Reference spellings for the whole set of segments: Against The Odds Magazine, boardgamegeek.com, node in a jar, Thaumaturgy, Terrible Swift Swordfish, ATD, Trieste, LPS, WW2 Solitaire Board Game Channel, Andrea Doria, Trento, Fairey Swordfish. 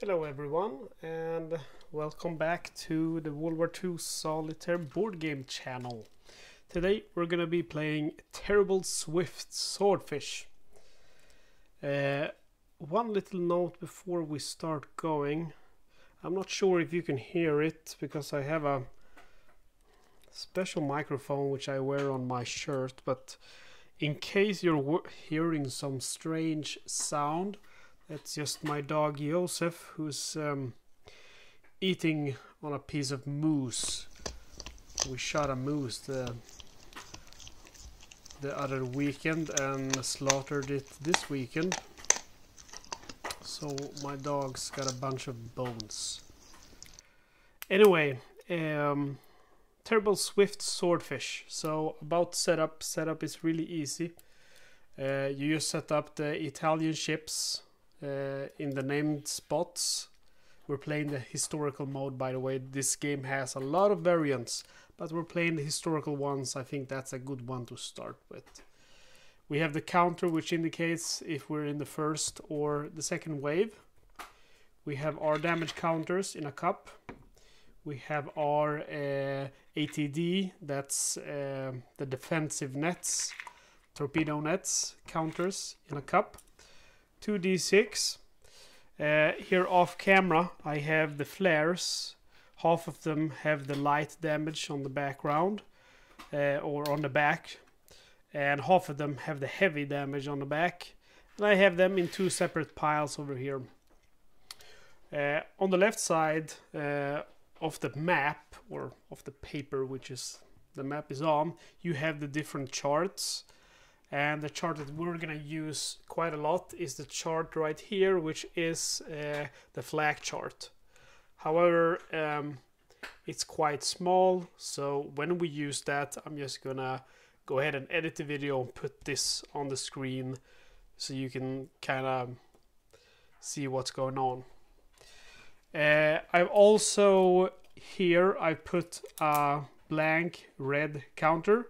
Hello everyone, and welcome back to the World War II Solitaire board game channel. Today we're going to be playing Terrible Swift Swordfish. One little note before we start going. I'm not sure if you can hear it because I have a special microphone which I wear on my shirt, but in case you're hearing some strange sound, that's just my dog Joseph, who's eating on a piece of moose. We shot a moose the other weekend and slaughtered it this weekend. So my dog's got a bunch of bones. Anyway, Terrible Swift Swordfish. So about setup. Setup is really easy. You just set up the Italian ships in the named spots. We're playing the historical mode, by the way. This game has a lot of variants, but we're playing the historical ones. I think that's a good one to start with. We have the counter, which indicates if we're in the first or the second wave. We have our damage counters in a cup. We have our ATD, that's the defensive nets, torpedo nets, counters in a cup. 2d6. Here off camera I have the flares. Half of them have the light damage on the background or on the back, and half of them have the heavy damage on the back, and I have them in two separate piles over here. On the left side of the map, or of the paper which is the map is on, you have the different charts. And the chart that we're going to use quite a lot is the chart right here, which is the flag chart. However, it's quite small, so when we use that, I'm just going to go ahead and edit the video and put this on the screen so you can kind of see what's going on. I've also, here, I put a blank red counter,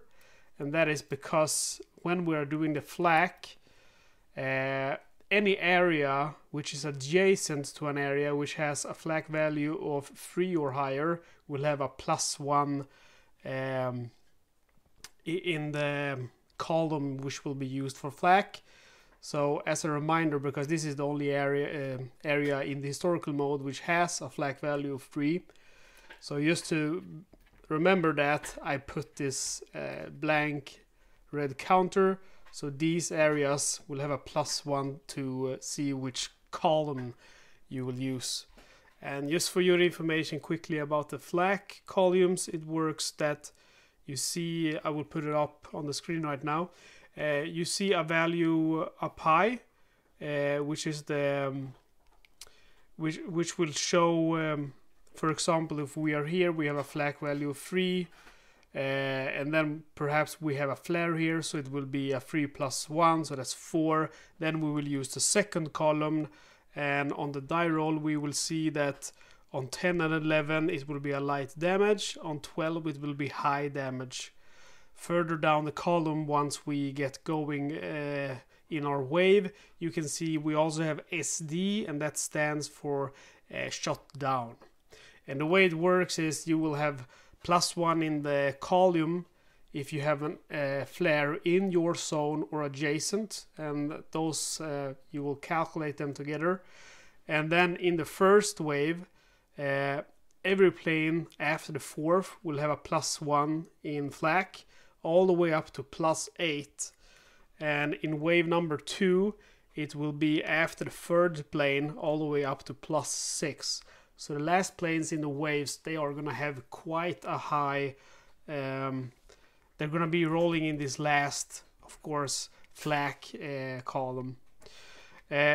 and that is because when we are doing the flak, any area which is adjacent to an area which has a flak value of 3 or higher will have a +1 in the column which will be used for flak. So as a reminder, because this is the only area in the historical mode which has a flak value of 3, so just to remember that, I put this blank red counter, so these areas will have a +1 to see which column you will use. And just for your information quickly about the flak columns, it works that you see, I will put it up on the screen right now, you see a value up high, which is the which will show, for example, if we are here, we have a flak value of 3. And then perhaps we have a flare here, so it will be a 3 + 1, so that's 4. Then we will use the second column, and on the die roll we will see that on 10 and 11 it will be a light damage, on 12 it will be high damage. Further down the column, once we get going in our wave, you can see we also have SD, and that stands for shot down. And the way it works is you will have +1 in the column if you have a flare in your zone or adjacent, and those you will calculate them together. And then in the first wave, every plane after the 4th will have a +1 in flak, all the way up to +8. And in wave number 2, it will be after the 3rd plane all the way up to +6. So the last planes in the waves, they are going to have quite a high, they're going to be rolling in this last, of course, flak column.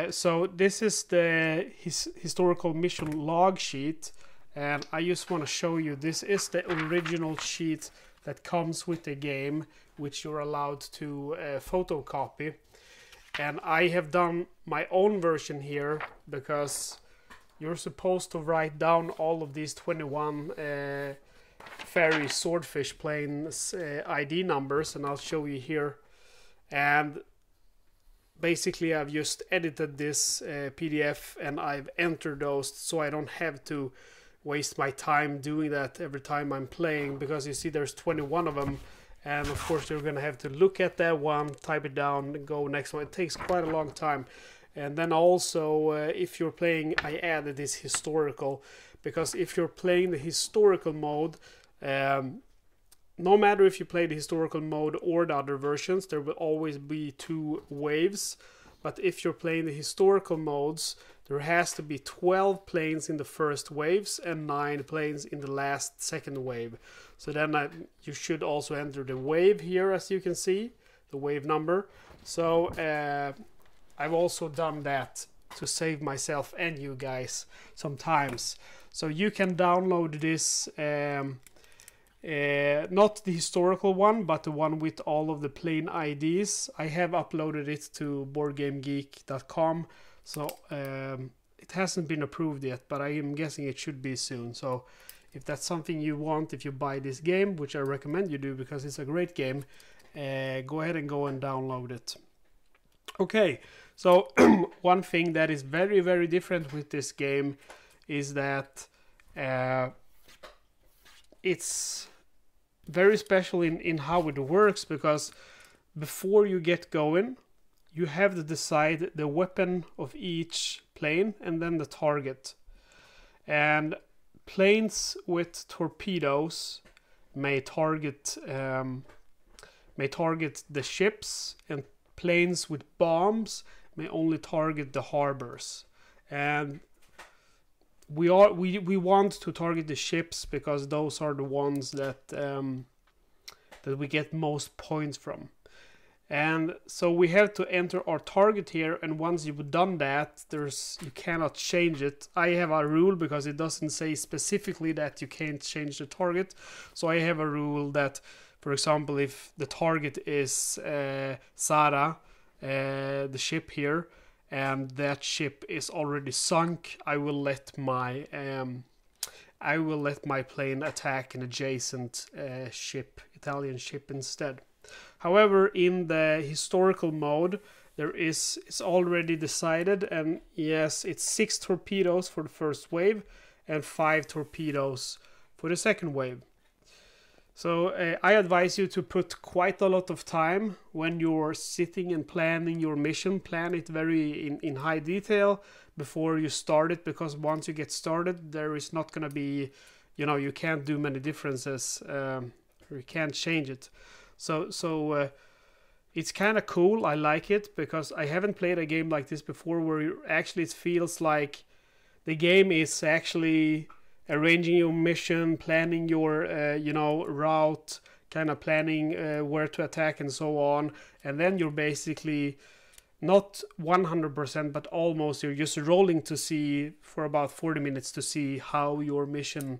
So this is the historical mission log sheet, and I just want to show you, this is the original sheet that comes with the game, which you're allowed to photocopy. And I have done my own version here, because you're supposed to write down all of these 21 Fairey Swordfish planes ID numbers, and I'll show you here. And basically I've just edited this PDF and I've entered those, so I don't have to waste my time doing that every time I'm playing, because you see there's 21 of them, and of course you're gonna have to look at that one, type it down, go next one. It takes quite a long time. And then also if you're playing, I added this historical, because if you're playing the historical mode, no matter if you play the historical mode or the other versions, there will always be two waves. But if you're playing the historical modes, there has to be 12 planes in the first waves and 9 planes in the last second wave. So then you should also enter the wave here, as you can see, the wave number. So I've also done that to save myself and you guys sometimes. So you can download this, not the historical one, but the one with all of the plane IDs. I have uploaded it to boardgamegeek.com, so it hasn't been approved yet, but I am guessing it should be soon. So if that's something you want, if you buy this game, which I recommend you do because it's a great game, go ahead and go and download it. Okay, so one thing that is very, very different with this game is that it's very special in how it works, because before you get going, you have to decide the weapon of each plane and then the target. And planes with torpedoes may target the ships, and planes with bombs may only target the harbors. And we want to target the ships because those are the ones that we get most points from. And so we have to enter our target here, and once you've done that, you cannot change it. I have a rule, because it doesn't say specifically that you can't change the target, so I have a rule that, for example, if the target is Sarah, the ship here, and that ship is already sunk, I will let my plane attack an adjacent ship, Italian ship, instead. However, in the historical mode, it's already decided, and yes, it's 6 torpedoes for the first wave and 5 torpedoes for the second wave. So I advise you to put quite a lot of time when you're sitting and planning your mission. Plan it very in high detail before you start it, because once you get started, there is not gonna be, you know, you can't do many differences, or you can't change it. So it's kind of cool. I like it, because I haven't played a game like this before, where it feels like the game is actually arranging your mission, planning your route, kind of planning where to attack and so on, and then you're basically not 100%, but almost, you're just rolling to see for about 40 minutes to see how your mission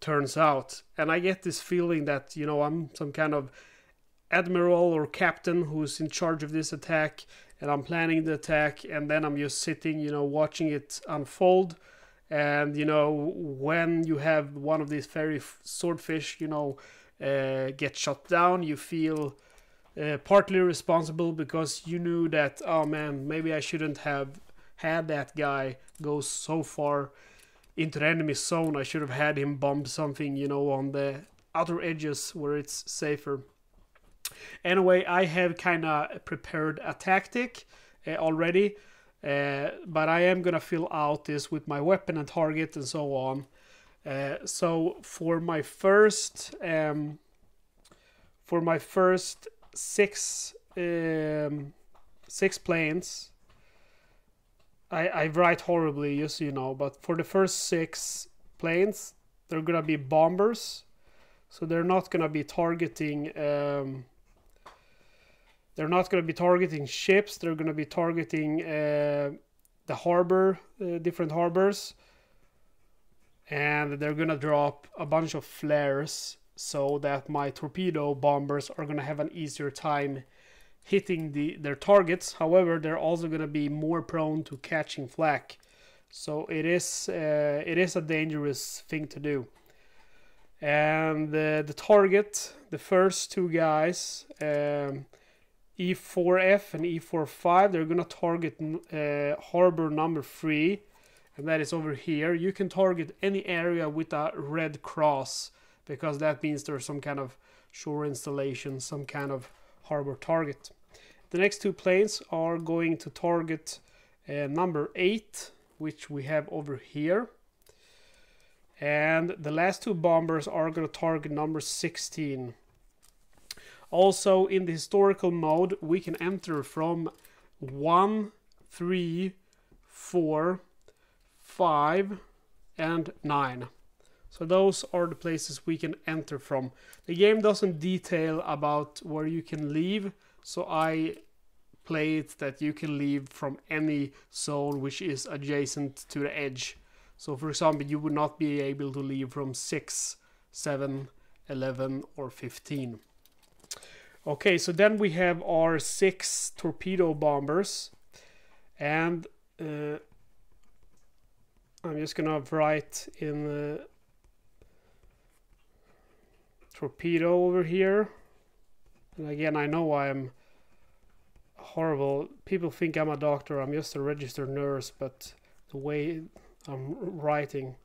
turns out. And I get this feeling that, you know, I'm some kind of admiral or captain who's in charge of this attack, and I'm planning the attack, and then I'm just sitting, you know, watching it unfold. And, you know, when you have one of these Fairey Swordfish, you know, get shot down, you feel partly responsible, because you knew that, oh man, maybe I shouldn't have had that guy go so far into the enemy zone. I should have had him bomb something, you know, on the outer edges where it's safer. Anyway, I have kind of prepared a tactic already. But I am gonna fill out this with my weapon and target and so on. So for my first 6 planes, I write horribly, just so you know, but for the first 6 planes, they're gonna be bombers, so they're not gonna be targeting ships. They're going to be targeting the harbor, different harbors. And they're going to drop a bunch of flares, so that my torpedo bombers are going to have an easier time hitting their targets. However, they're also going to be more prone to catching flak. So it is a dangerous thing to do. And the target, the first 2 guys... E4F and E4-5, they're going to target harbor number 3, and that is over here. You can target any area with a red cross, because that means there's some kind of shore installation, some kind of harbor target. The next two planes are going to target number 8, which we have over here. And the last two bombers are going to target number 16. Also, in the historical mode, we can enter from 1, 3, 4, 5, and 9. So those are the places we can enter from. The game doesn't detail about where you can leave, so I play it that you can leave from any zone which is adjacent to the edge. So, for example, you would not be able to leave from 6, 7, 11, or 15. Okay, so then we have our 6 torpedo bombers, and I'm just gonna write in the torpedo over here. And again, I know I'm horrible. People think I'm a doctor. I'm just a registered nurse, but the way I'm writing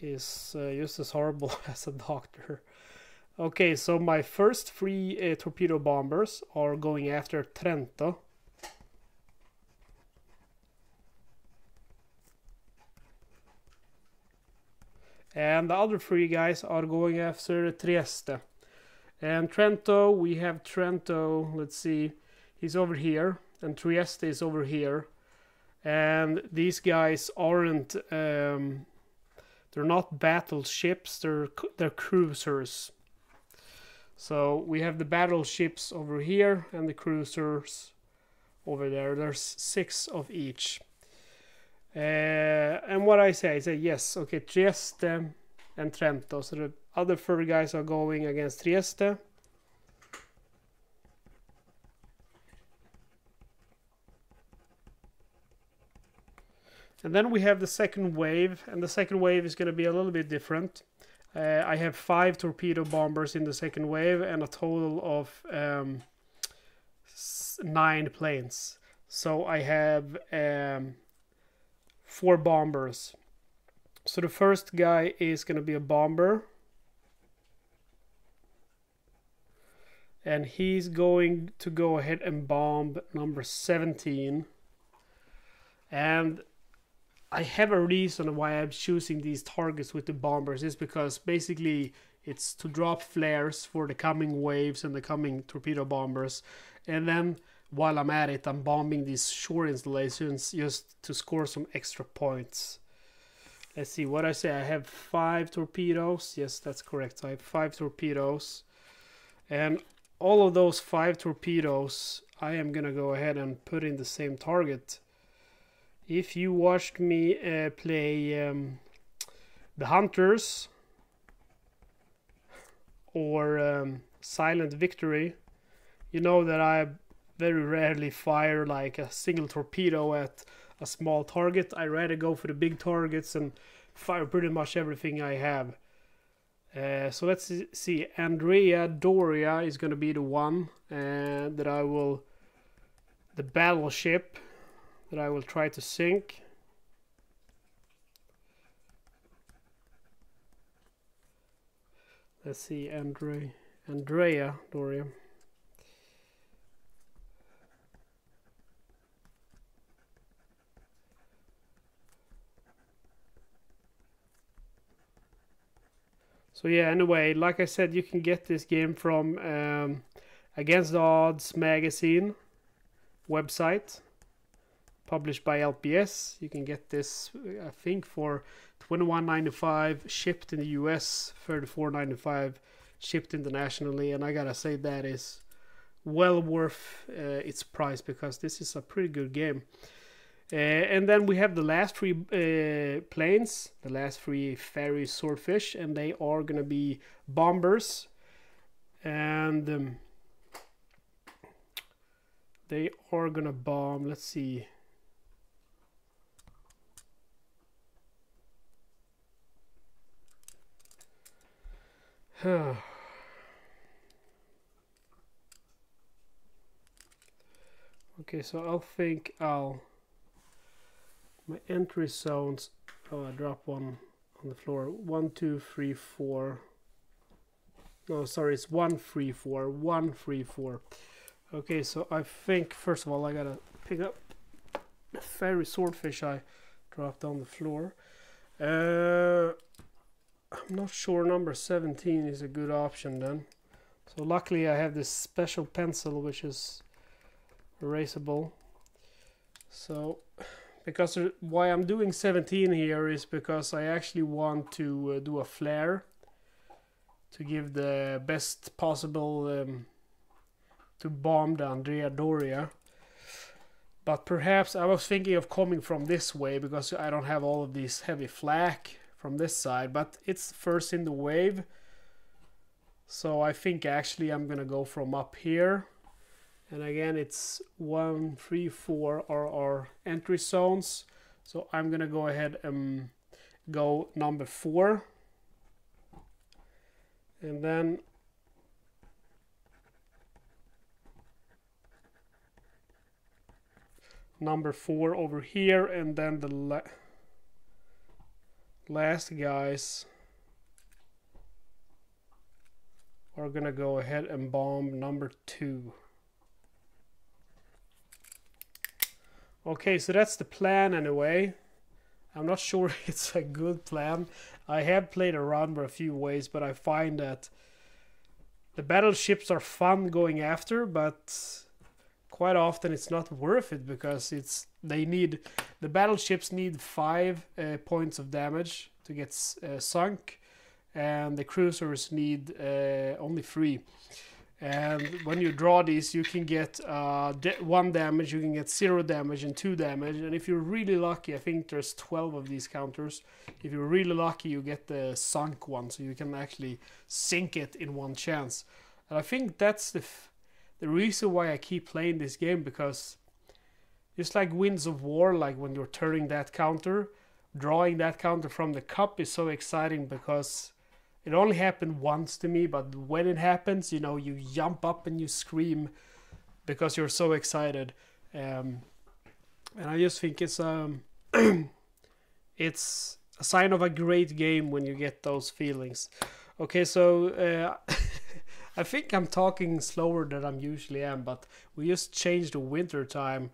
is just as horrible as a doctor. Okay, so my first 3 torpedo bombers are going after Trento. And the other 3 guys are going after Trieste. And Trento, we have Trento, let's see, he's over here. And Trieste is over here. And these guys aren't, they're not battleships, they're cruisers. So we have the battleships over here and the cruisers over there. There's 6 of each. And what I say yes, okay, Trieste and Trento. So the other 4 guys are going against Trieste. And then we have the second wave, and the second wave is going to be a little bit different. I have 5 torpedo bombers in the second wave and a total of 9 planes. So I have 4 bombers. So the first guy is going to be a bomber. And he's going to go ahead and bomb number 17. And I have a reason why I'm choosing these targets with the bombers is because basically it's to drop flares for the coming waves and the coming torpedo bombers. And then while I'm at it, I'm bombing these shore installations just to score some extra points. Let's see what I say. I have 5 torpedoes. Yes, that's correct. So I have 5 torpedoes. And all of those 5 torpedoes, I am going to go ahead and put in the same target. If you watched me play The Hunters or Silent Victory, you know that I very rarely fire like a single torpedo at a small target. I rather go for the big targets and fire pretty much everything I have. So let's see. Andrea Doria is going to be the one that I will... the battleship that I will try to sink. Let's see, Andrea Doria. So yeah, anyway, like I said, you can get this game from Against The Odds Magazine website, published by LPS. You can get this, I think, for $21.95 shipped in the US, $34.95 shipped internationally, and I gotta say that is well worth its price because this is a pretty good game. And then we have the last 3 planes, the last 3 Fairey Swordfish, and they are gonna be bombers, and they are gonna bomb. Let's see. Okay, so I'll think I'll... My entry sounds... Oh, I dropped one on the floor. 1, 2, 3, 4. No, sorry, it's 1, 3, 4. 1, 3, 4. Okay, so I think, first of all, I gotta pick up the Fairey Swordfish I dropped on the floor. I'm not sure number 17 is a good option then. So luckily I have this special pencil which is erasable. So, because why I'm doing 17 here is because I actually want to do a flare to give the best possible to bomb the Andrea Doria. But perhaps I was thinking of coming from this way because I don't have all of these heavy flak from this side, but it's first in the wave. So I think actually I'm gonna go from up here. And again, it's 1, 3, 4 are our entry zones. So I'm gonna go ahead and go number 4. And then number 4 over here, and then the last guys are gonna go ahead and bomb number 2. Okay, so that's the plan anyway. I'm not sure it's a good plan. I have played around for a few ways, but I find that the battleships are fun going after, but quite often it's not worth it because it's the battleships need 5 points of damage to get sunk, and the cruisers need only 3. And when you draw these, you can get 1 damage, you can get 0 damage and 2 damage, and if you're really lucky, I think there's 12 of these counters. If you're really lucky, you get the sunk one, so you can actually sink it in one chance. And I think that's the reason why I keep playing this game, because it's like Winds of War, like when you're turning that counter, drawing that counter from the cup is so exciting because it only happened once to me, but when it happens, you know, you jump up and you scream because you're so excited. And I just think it's it's a sign of a great game when you get those feelings. Okay, so I think I'm talking slower than I usually am, but we just changed the winter time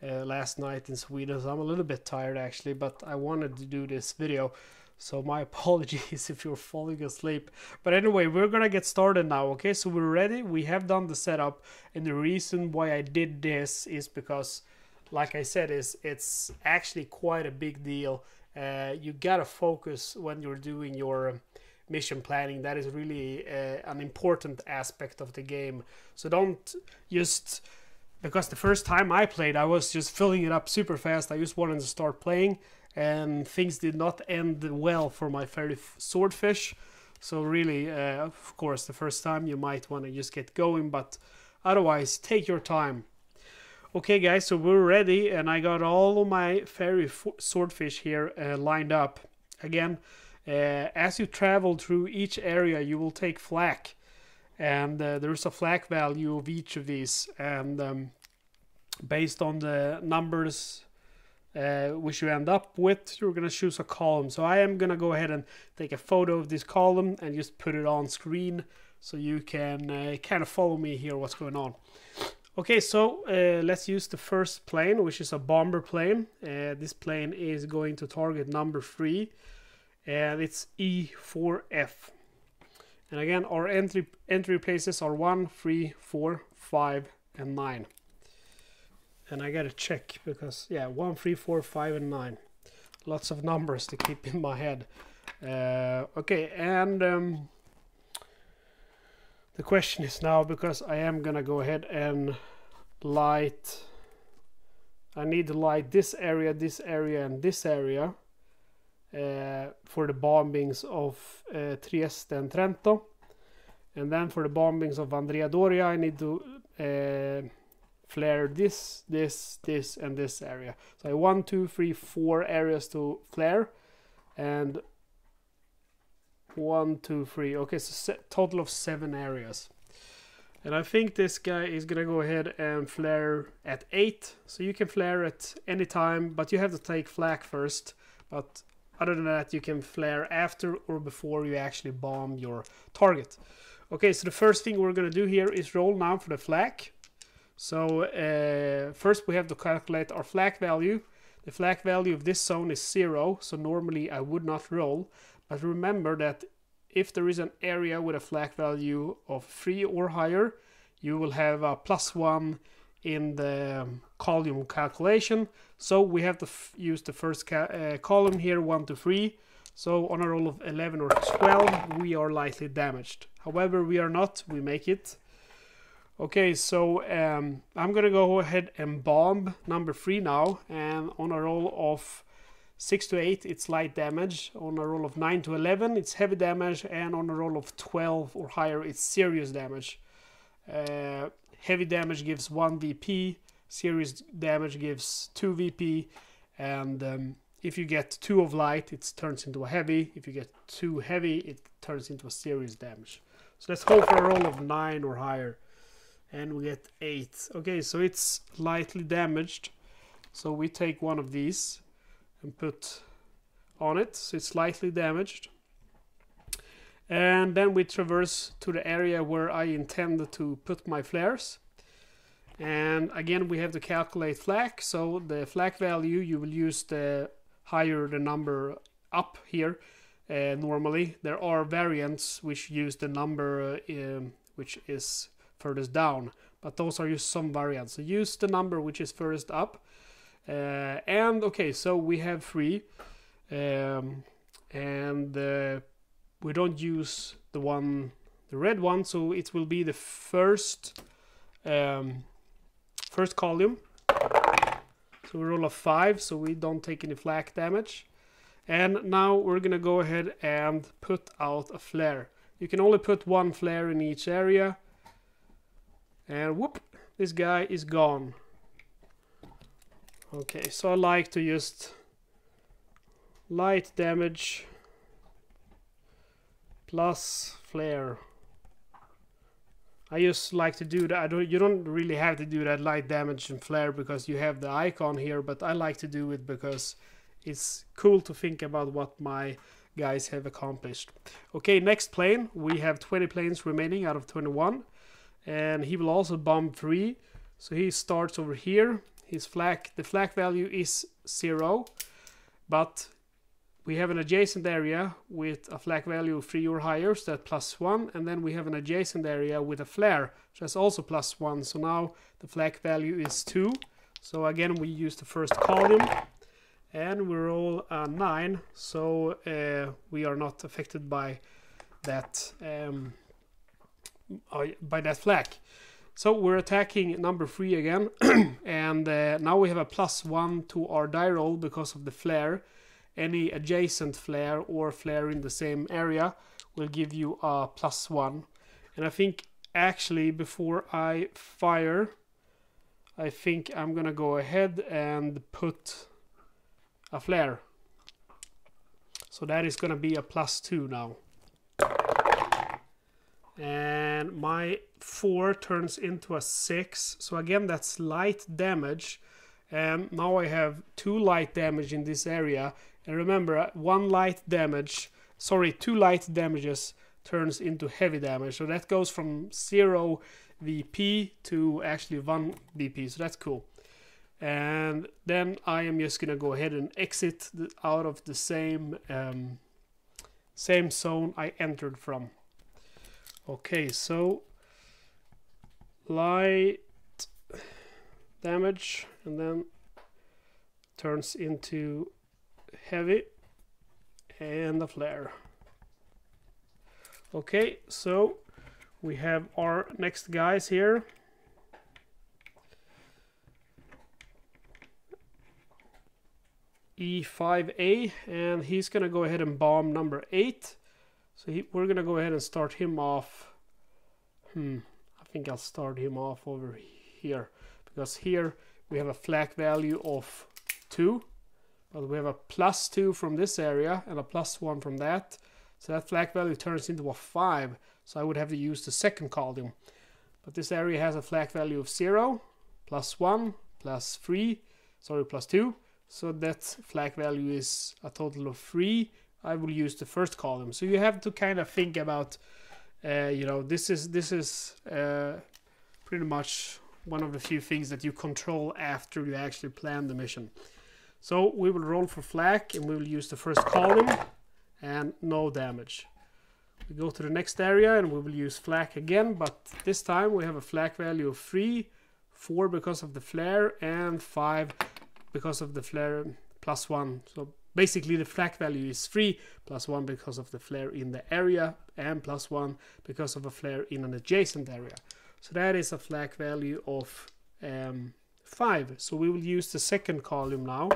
last night in Sweden, so I'm a little bit tired actually, but I wanted to do this video. So my apologies if you're falling asleep. But anyway, we're gonna get started now, okay? So we're ready, we have done the setup, and the reason why I did this is because, like I said, it's actually quite a big deal. You gotta focus when you're doing your mission planning. That is really an important aspect of the game. So don't just... Because the first time I played, I was just filling it up super fast. I just wanted to start playing. And things did not end well for my Fairey Swordfish. So really, of course, the first time you might want to just get going, but otherwise, take your time. Okay, guys, so we're ready, and I got all of my Fairey Swordfish here lined up. Again, as you travel through each area, you will take flak, and there's a flak value of each of these, and based on the numbers which you end up with, you're gonna choose a column. So I am gonna go ahead and take a photo of this column and just put it on screen so you can kind of follow me here what's going on. Okay, so let's use the first plane, which is a bomber plane. This plane is going to target number 3, and it's E4F. And again, our entry places are 1, 3, 4, 5, and 9. And I gotta check because, yeah, 1, 3, 4, 5, and 9. Lots of numbers to keep in my head. Okay, and the question is now, because I am gonna go ahead and light. I need to light this area, and this area for the bombings of Trieste and Trento. And then for the bombings of Andrea Doria, I need to... flare this, and this area. So I have 1, 2, 3, 4 areas to flare, and 1, 2, 3. Okay, so total of 7 areas. And I think this guy is gonna go ahead and flare at 8. So you can flare at any time, but you have to take flak first. But other than that, you can flare after or before you actually bomb your target. Okay, so the first thing we're gonna do here is roll now for the flak. So first we have to calculate our flak value. The flak value of this zone is 0, so normally I would not roll. But remember that if there is an area with a flak value of 3 or higher, you will have a +1 in the column calculation. So we have to use the first column here, 1 to 3. So on a roll of 11 or 12, we are lightly damaged. However, we are not, we make it. Okay, so I'm gonna go ahead and bomb number 3 now, and on a roll of 6 to 8 it's light damage, on a roll of 9 to 11 it's heavy damage, and on a roll of 12 or higher it's serious damage. Heavy damage gives 1 VP, serious damage gives 2 VP, and if you get 2 of light it turns into a heavy, if you get 2 heavy it turns into a serious damage. So let's hope for a roll of 9 or higher, and we get 8. Okay, so it's lightly damaged, so we take one of these and put on it, so it's lightly damaged. And then we traverse to the area where I intend to put my flares. And again, we have to calculate flak, so the flak value, you will use the higher the number up here. Normally, there are variants which use the number which is furthest down, but those are just some variants. So use the number which is furthest up. And okay, so we have 3, and we don't use the one, the red one, so it will be the first column. So we roll a 5, so we don't take any flak damage. And now we're gonna go ahead and put out a flare. You can only put one flare in each area, and whoop, this guy is gone. Okay, so I like to just light damage plus flare. I just like to do that. You don't really have to do that light damage and flare because you have the icon here, but I like to do it because it's cool to think about what my guys have accomplished. Okay, next plane. We have 20 planes remaining out of 21, and he will also bomb 3. So he starts over here. His flak, the flak value is 0, but we have an adjacent area with a flak value of 3 or higher, so that's +1, and then we have an adjacent area with a flare, so that's also +1, so now the flak value is 2. So again, we use the first column, and we roll a 9, so we are not affected by that flak. So we're attacking number 3 again, and now we have a +1 to our die roll because of the flare. Any adjacent flare or flare in the same area will give you a +1. And I think actually before I fire, I think I'm gonna go ahead and put a flare. So that is gonna be a +2 now. And my 4 turns into a 6, so again that's light damage, and now I have 2 light damage in this area. And remember, 2 light damages turns into heavy damage, so that goes from 0 VP to actually 1 VP, so that's cool. And then I am just gonna go ahead and exit out of the same zone I entered from. Okay, so light damage and then turns into heavy and a flare. Okay, so we have our next guys here. E5A, and he's gonna go ahead and bomb number 8. So we're gonna go ahead and start him off. I think I'll start him off over here, because here we have a flak value of 2, but we have a +2 from this area and a +1 from that, so that flak value turns into a 5, so I would have to use the second column. But this area has a flag value of 0, plus 1, plus 3, sorry, plus 2. So that flag value is a total of 3. I will use the first column. So you have to kind of think about, you know, this is pretty much one of the few things that you control after you actually plan the mission. So we will roll for flag and we will use the first column and no damage. We go to the next area and we will use flak again, but this time we have a flak value of 3, 4 because of the flare, and 5 because of the flare plus 1. So basically the flak value is 3 plus 1 because of the flare in the area and plus 1 because of a flare in an adjacent area. So that is a flak value of 5. So we will use the second column now.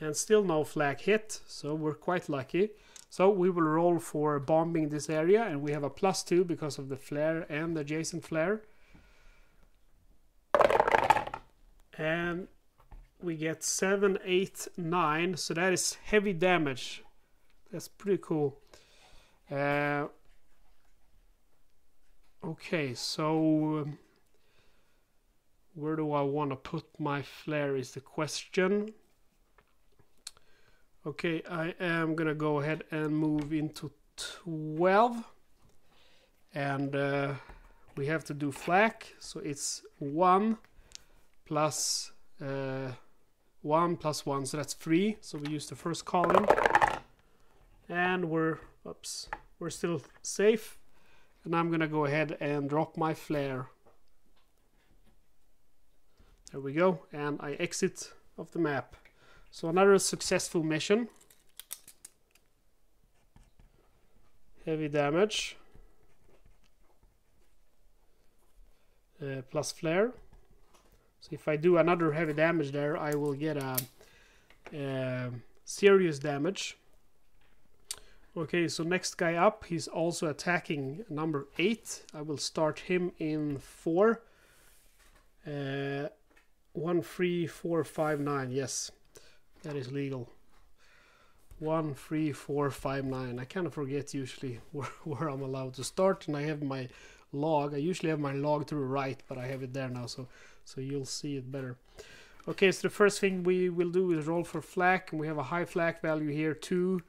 And still no flak hit, so we're quite lucky. So we will roll for bombing this area, and we have a plus 2 because of the flare and the adjacent flare. And we get 7, 8, 9, so that is heavy damage. That's pretty cool. Okay, so where do I want to put my flare is the question. Okay, I am gonna go ahead and move into 12, and we have to do flak, so it's 1 plus 1, so that's 3. So we use the first column, and we're still safe, and I'm gonna go ahead and drop my flare. There we go, and I exit off the map. So another successful mission. Heavy damage. Plus flare. So if I do another heavy damage there, I will get a serious damage. Okay, so next guy up, he's also attacking number 8. I will start him in 4. 1, 3, 4, 5, 9, yes. That is legal. 1, 3, 4, 5, 9. I kind of forget usually where I'm allowed to start, and I have my log. I usually have my log to the right, but I have it there now, so you'll see it better. Okay, so the first thing we will do is roll for flak, and we have a high flak value here, 2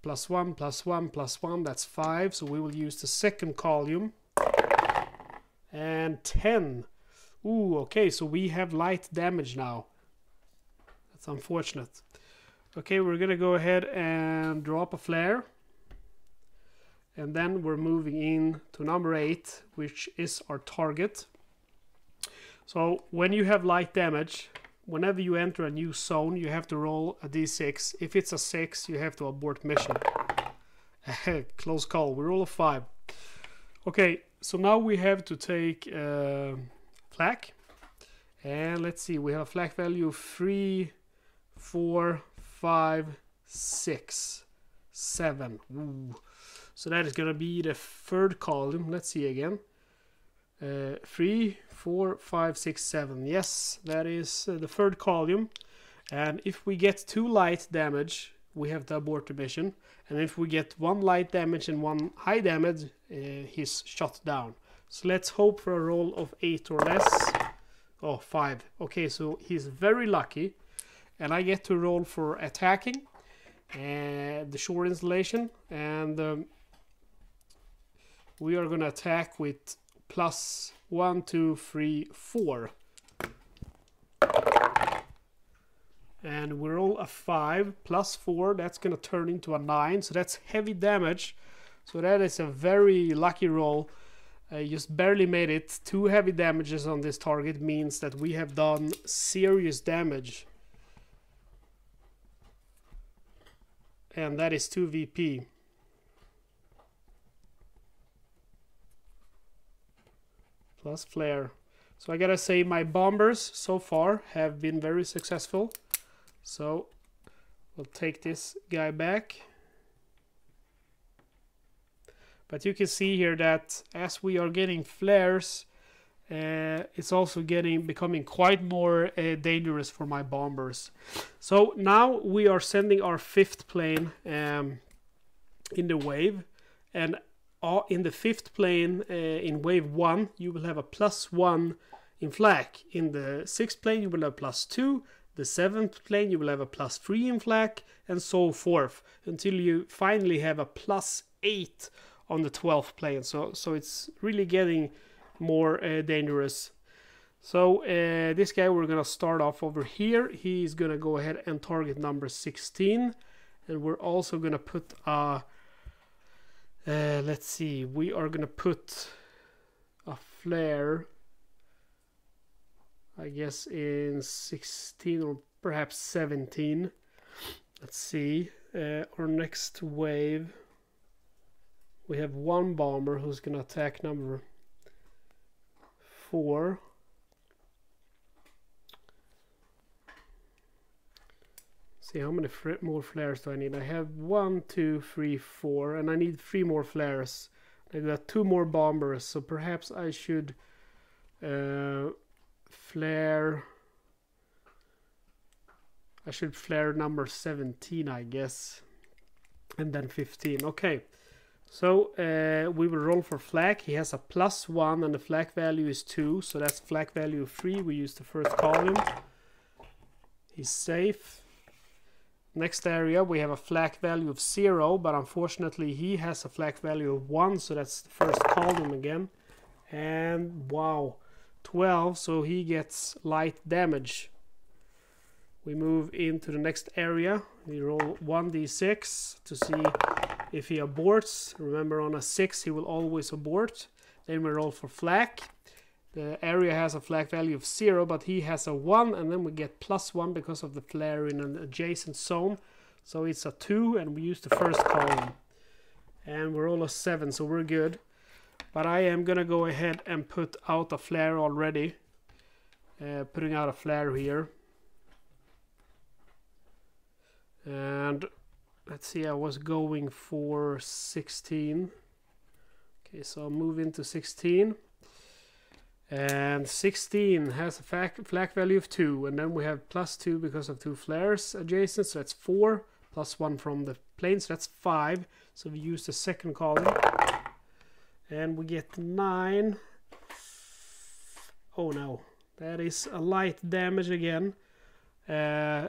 plus 1 plus 1 plus 1, that's 5. So we will use the second column, and 10. Ooh, okay, so we have light damage now. Unfortunate. Okay, we're gonna go ahead and drop a flare, and then we're moving in to number 8, which is our target. So when you have light damage, whenever you enter a new zone, you have to roll a d6. If it's a 6, you have to abort mission. Close call. We roll a 5. Okay, so now we have to take flak, and let's see, we have a flak value of 3, 4, 5, 6, 7. Ooh. So that is going to be the third column. Let's see again. 3, 4, 5, 6, 7. Yes, that is the third column. And if we get 2 light damage, we have to abort the mission. And if we get 1 light damage and 1 high damage, he's shot down. So let's hope for a roll of 8 or less. Oh, 5. Okay, so he's very lucky. And I get to roll for attacking, the shore installation, and we are going to attack with plus 1, 2, 3, 4. And we roll a 5, plus 4, that's going to turn into a 9, so that's heavy damage. So that is a very lucky roll. I just barely made it. 2 heavy damages on this target means that we have done serious damage. And that is 2 VP. Plus flare. So I gotta say my bombers so far have been very successful. So we'll take this guy back. But you can see here that as we are getting flares, it's also becoming quite more dangerous for my bombers. So now we are sending our 5th plane in the wave, and are in the fifth plane in wave 1, you will have a +1 in flak. In the sixth plane, you will have +2. The seventh plane, you will have a +3 in flak, and so forth, until you finally have a +8 on the 12th plane. So it's really getting more dangerous. So this guy, we're gonna start off over here. He's gonna go ahead and target number 16, and we're also gonna put let's see, we are gonna put a flare, I guess, in 16 or perhaps 17. Let's see. Our next wave, we have one bomber who's gonna attack number 4. See, how many more flares do I need? I have 1, 2, 3, 4, and I need 3 more flares. I got 2 more bombers, so perhaps I should flare number 17, I guess, and then 15. Okay, so we will roll for flak. He has a +1 and the flak value is 2, so that's flak value 3. We use the first column. He's safe. Next area, we have a flak value of 0, but unfortunately he has a flak value of 1, so that's the first column again. And wow, 12, so he gets light damage. We move into the next area. We roll 1d6 to see if he aborts. Remember, on a 6 he will always abort. Then we roll for flak. The area has a flak value of 0, but he has a 1, and then we get +1 because of the flare in an adjacent zone. So it's a 2, and we use the first column. And we're all a 7, so we're good. But I am gonna go ahead and put out a flare already. Putting out a flare here. And let's see, I was going for 16. Okay, so I'll move into 16. And 16 has a flak value of 2, and then we have +2 because of 2 flares adjacent, so that's 4, +1 from the plane, so that's 5. So we use the second column. And we get 9. Oh no, that is a light damage again.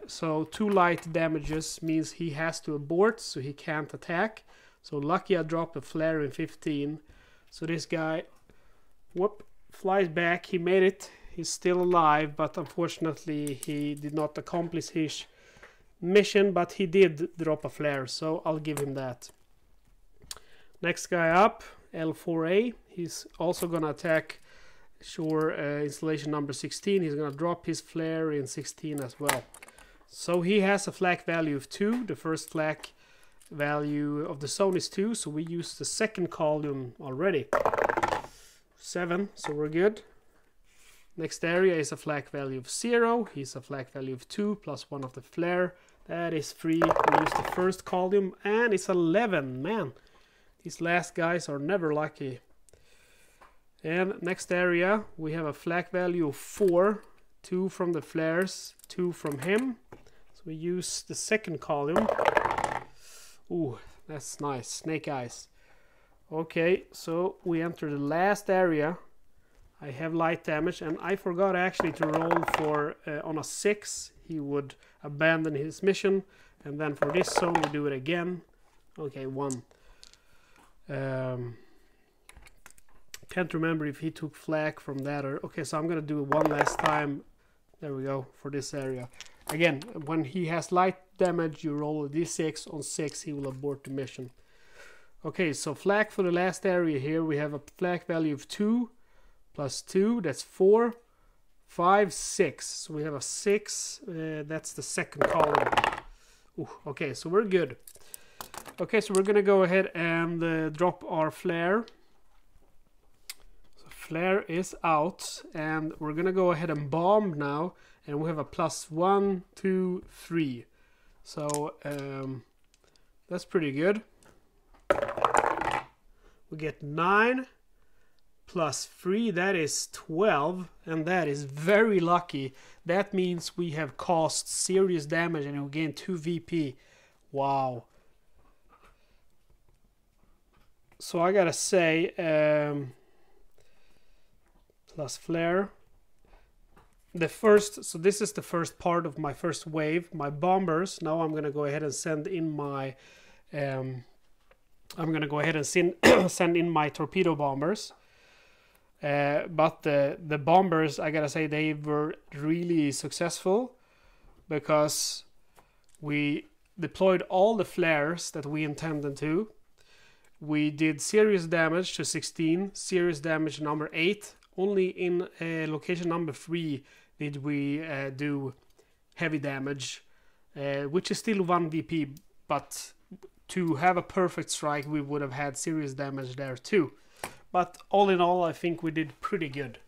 So 2 light damages means he has to abort, so he can't attack. So lucky I dropped a flare in 15. So this guy, whoop, flies back. He made it. He's still alive, but unfortunately he did not accomplish his mission, but he did drop a flare, so I'll give him that. Next guy up, L4A, he's also gonna attack shore installation number 16. He's gonna drop his flare in 16 as well. So he has a flak value of 2. The first flak value of the zone is 2, so we use the second column already. 7, so we're good. Next area is a flak value of 0. He's a flak value of 2, +1 of the flare. That is 3. We use the first column, and it's 11. Man, these last guys are never lucky. And next area, we have a flak value of 4. 2 from the flares, 2 from him. So we use the second column. Ooh, that's nice. Snake eyes. Okay, so we enter the last area. I have light damage, and I forgot actually to roll for on a 6 he would abandon his mission, and then for this zone we do it again. Okay, 1. Can't remember if he took flak from that or okay, so I'm gonna do it one last time. There we go, for this area. Again, when he has light damage you roll a d6. On 6 he will abort the mission. Okay, so flak for the last area here. We have a flak value of 2, +2, that's 4, 5, 6. So we have a 6, that's the second column. Ooh, okay, so we're good. Okay, so we're gonna go ahead and drop our flare. So flare is out, and we're gonna go ahead and bomb now, and we have a +1, 2, 3. So that's pretty good. We get 9 +3, that is 12, and that is very lucky. That means we have caused serious damage and we gain 2 VP. Wow. So I gotta say, plus flare. The first, so this is the first part of my first wave, my bombers. Now I'm gonna go ahead and send in my, I'm gonna go ahead and send in my torpedo bombers. But the bombers, I gotta say, they were really successful because we deployed all the flares that we intended to. We did serious damage to 16, serious damage number 8. Only in location number 3 did we do heavy damage, which is still 1 VP, but to have a perfect strike we would have had serious damage there too. But all in all, I think we did pretty good.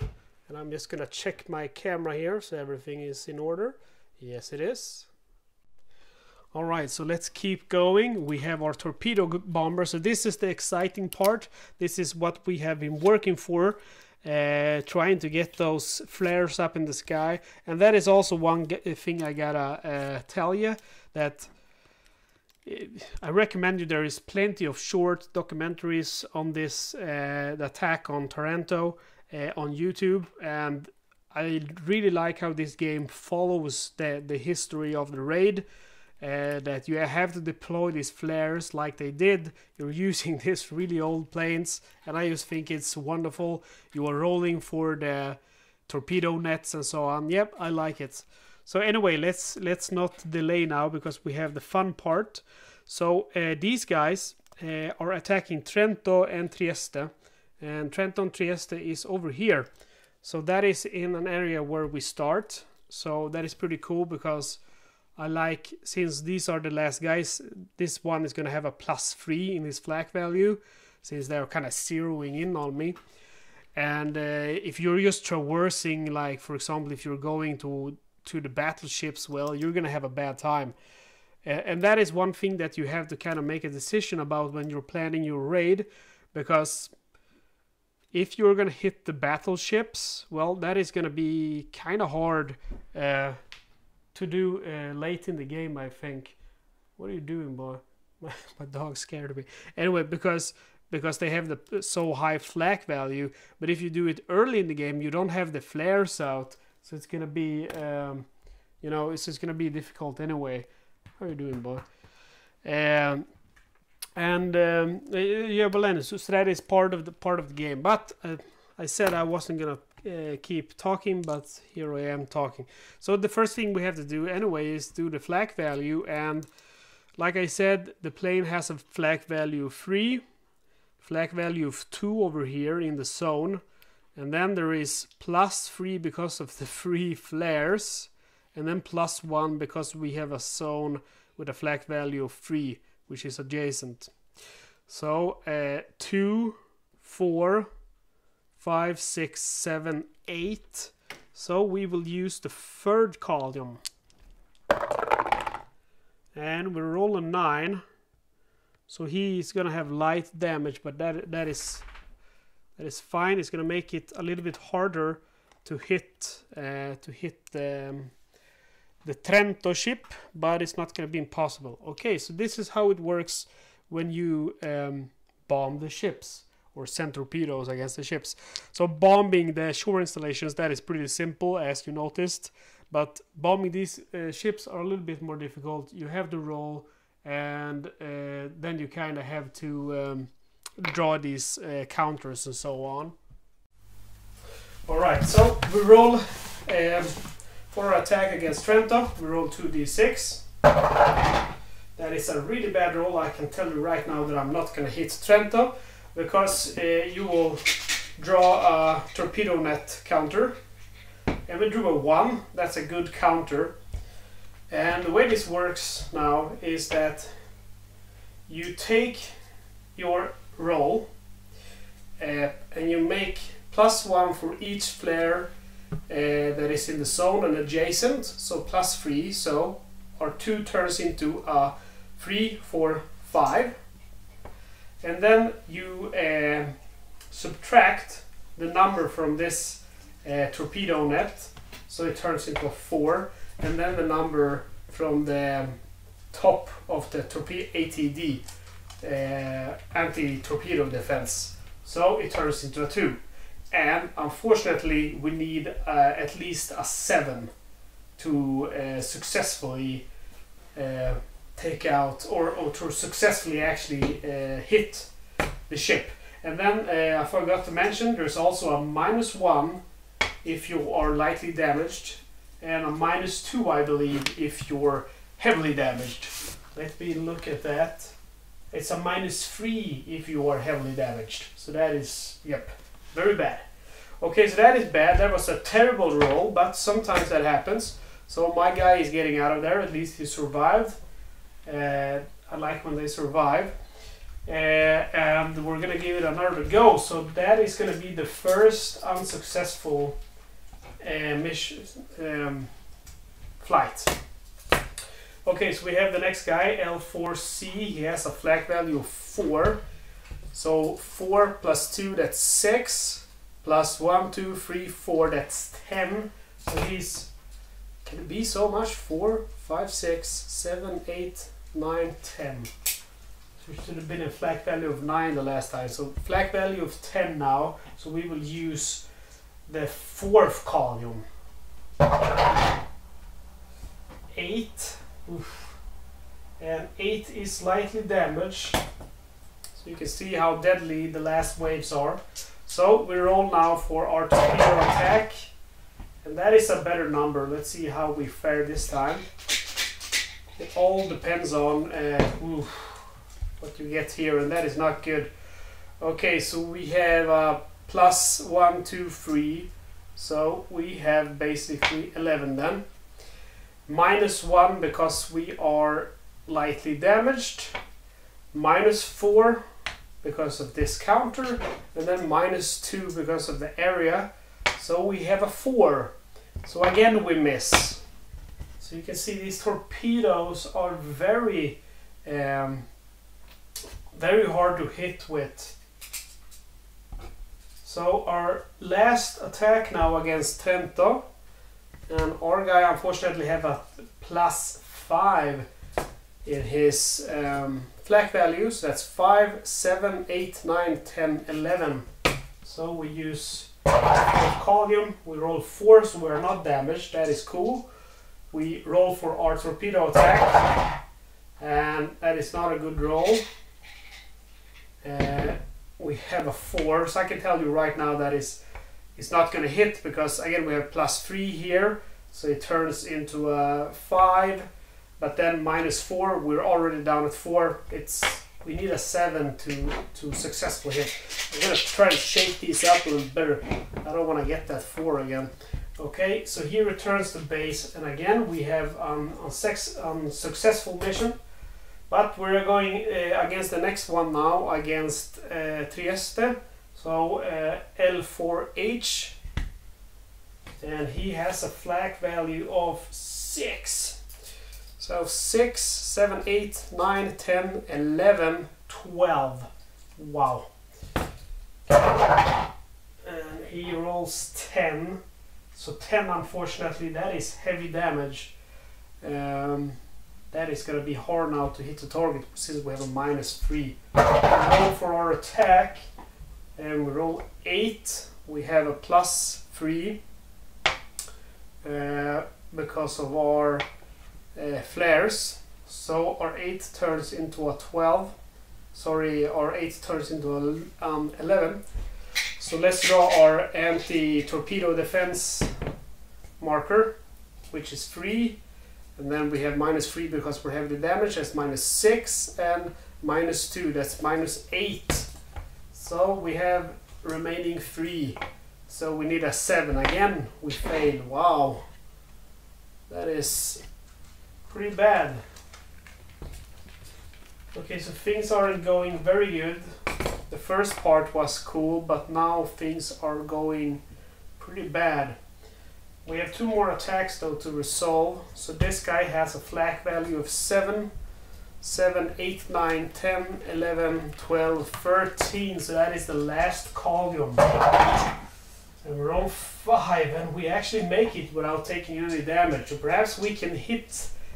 And I'm just gonna check my camera here so everything is in order. Yes, it is. All right, so let's keep going. We have our torpedo bomber. So this is the exciting part. This is what we have been working for, trying to get those flares up in the sky. And that is also one thing I gotta tell you, that I recommend you, there is plenty of short documentaries on this, the attack on Trento on YouTube. And I really like how this game follows the history of the raid. That you have to deploy these flares like they did. You're using these really old planes, and I just think it's wonderful. You are rolling for the torpedo nets and so on. Yep, I like it. So anyway, let's not delay now because we have the fun part. So these guys are attacking Trento and Trieste, and Trento and Trieste is over here. So that is in an area where we start. So that is pretty cool because I like, since these are the last guys, this one is gonna have a +3 in his flak value, since they're kind of zeroing in on me. And if you're just traversing, like for example, if you're going to the battleships, well, you're gonna have a bad time. And that is one thing that you have to kind of make a decision about when you're planning your raid, because if you're gonna hit the battleships, well, that is gonna be kind of hard to do late in the game, I think. What are you doing, boy? My dog scared me. Anyway, because they have the so high flak value, but if you do it early in the game, you don't have the flares out, so it's gonna be, you know, it's just gonna be difficult anyway. How are you doing, boy? Yeah, Belen, so that is part of the game. But I said I wasn't gonna keep talking, but here I am talking. So the first thing we have to do anyway is do the flak value, and like I said, the plane has a flak value of 3, flak value of 2 over here in the zone, and then there is +3 because of the 3 flares, and then +1 because we have a zone with a flak value of 3, which is adjacent. So 2, 4, 5, 6, 7, 8. So we will use the third column, and we roll a 9. So he's gonna have light damage, but that is fine. It's gonna make it a little bit harder to hit the Trento ship, but it's not gonna be impossible. Okay, so this is how it works when you bomb the ships, or send torpedoes against the ships. So bombing the shore installations, that is pretty simple, as you noticed, but bombing these ships are a little bit more difficult. You have to roll, and then you kind of have to draw these counters and so on. All right, so we roll for our attack against Trento. We roll 2d6. That is a really bad roll. I can tell you right now that I'm not gonna hit Trento, because you will draw a torpedo net counter. And we drew a 1, that's a good counter. And the way this works now is that you take your roll and you make +1 for each flare that is in the zone and adjacent, so +3, so our 2 turns into a 3, 4, 5. And then you subtract the number from this torpedo net, so it turns into a 4, and then the number from the top of the ATD, anti-torpedo defense, so it turns into a 2. And unfortunately we need at least a 7 to successfully take out, or to successfully actually hit the ship. And then I forgot to mention there's also a -1 if you are lightly damaged, and a -2 I believe if you're heavily damaged. Let me look at that. It's a -3 if you are heavily damaged, so that is, yep, very bad. Okay, so that is bad. That was a terrible roll, but sometimes that happens. So my guy is getting out of there. At least he survived. I like when they survive. And we're gonna give it another go. So that is gonna be the first unsuccessful mission flight. Okay, so we have the next guy, L4C. He has a flag value of 4. So 4 + 2, that's 6. Plus 1, 2, 3, 4, that's 10. So he's, can it be so much? 4, 5, 6, 7, 8, 9, 10. So it should have been a flag value of 9 the last time. So flag value of 10 now. So we will use the 4th column. 8. Oof. And 8 is slightly damaged. So you can see how deadly the last waves are. So we roll now for our torpedo attack, and that is a better number. Let's see how we fare this time. It all depends on what you get here, and that is not good. Okay, so we have plus 1, 2, 3, so we have basically 11 then. -1 because we are lightly damaged, -4 because of this counter, and then -2 because of the area. So we have a 4. So again we miss. So you can see these torpedoes are very very hard to hit with. So our last attack now against Trento, and our guy unfortunately have a +5 in his flag values. That's 5, 7, 8, 9, 10, 11. So we use column, we roll 4, so we're not damaged, that is cool. We roll for our torpedo attack, and that is not a good roll. We have a 4, so I can tell you right now that is, it's not going to hit, because again we have +3 here, so it turns into a 5. But then -4, we're already down at 4. It's, we need a 7 to successfully hit. I'm gonna try to shake these up a little better. I don't want to get that 4 again. Okay, so he returns to base, and again we have unsuccessful mission. But we're going against the next one now, against Trieste. So L4H, and he has a flag value of 6. So 6, 7, 8, 9, 10, 11, 12. Wow. And he rolls 10. So 10, unfortunately, that is heavy damage. That is going to be hard now to hit the target, since we have a -3. We roll for our attack, and we roll 8. We have a +3 because of our flares. So our 8 turns into a 12. Sorry, our 8 turns into an 11. So let's draw our anti-torpedo defense marker, which is 3. And then we have -3 because we're heavily damaged. That's -6 and -2. That's -8. So we have remaining 3. So we need a 7. Again, we fail. Wow. That is pretty bad. Okay, so things aren't going very good. The first part was cool, but now things are going pretty bad. We have 2 more attacks though to resolve. So this guy has a flag value of 7, 7, 8, 9, 10, 11, 12, 13. So that is the last column. And we're on 5, and we actually make it without taking any damage. Perhaps we can hit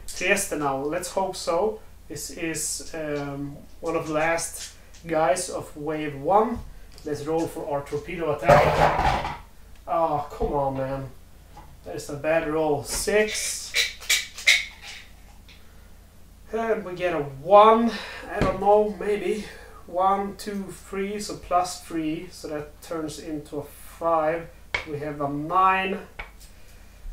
Trieste now. Let's hope so. This is one of the last guys of wave one. Let's roll for our torpedo attack. Oh, come on, man. That is a bad roll. 6. And we get a 1. I don't know, maybe. 1, 2, 3, so plus 3. So that turns into a 5. We have a 9.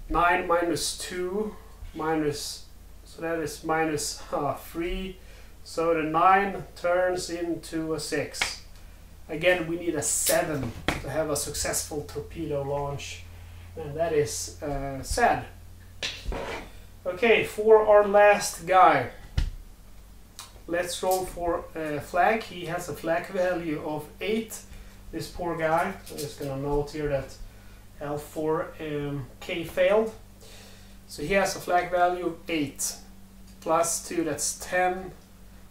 9 minus 2. Minus... So that is minus 3. So the 9 turns into a 6. Again, we need a 7 to have a successful torpedo launch. And that is sad. Okay, for our last guy, let's roll for a flag. He has a flag value of 8. This poor guy. I'm just going to note here that L4 K failed. So he has a flag value of 8. Plus 2, that's 10.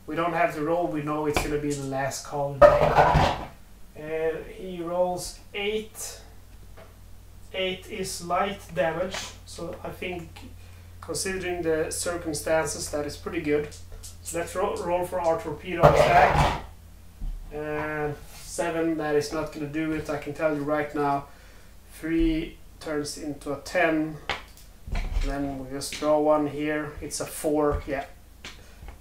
We don't have to roll, we know it's going to be the last call today. And he rolls 8. 8 is light damage, so I think, considering the circumstances, that is pretty good. So let's roll for our torpedo attack. 7, that is not going to do it, I can tell you right now. 3 turns into a 10. Then we just draw one here, it's a 4, yeah.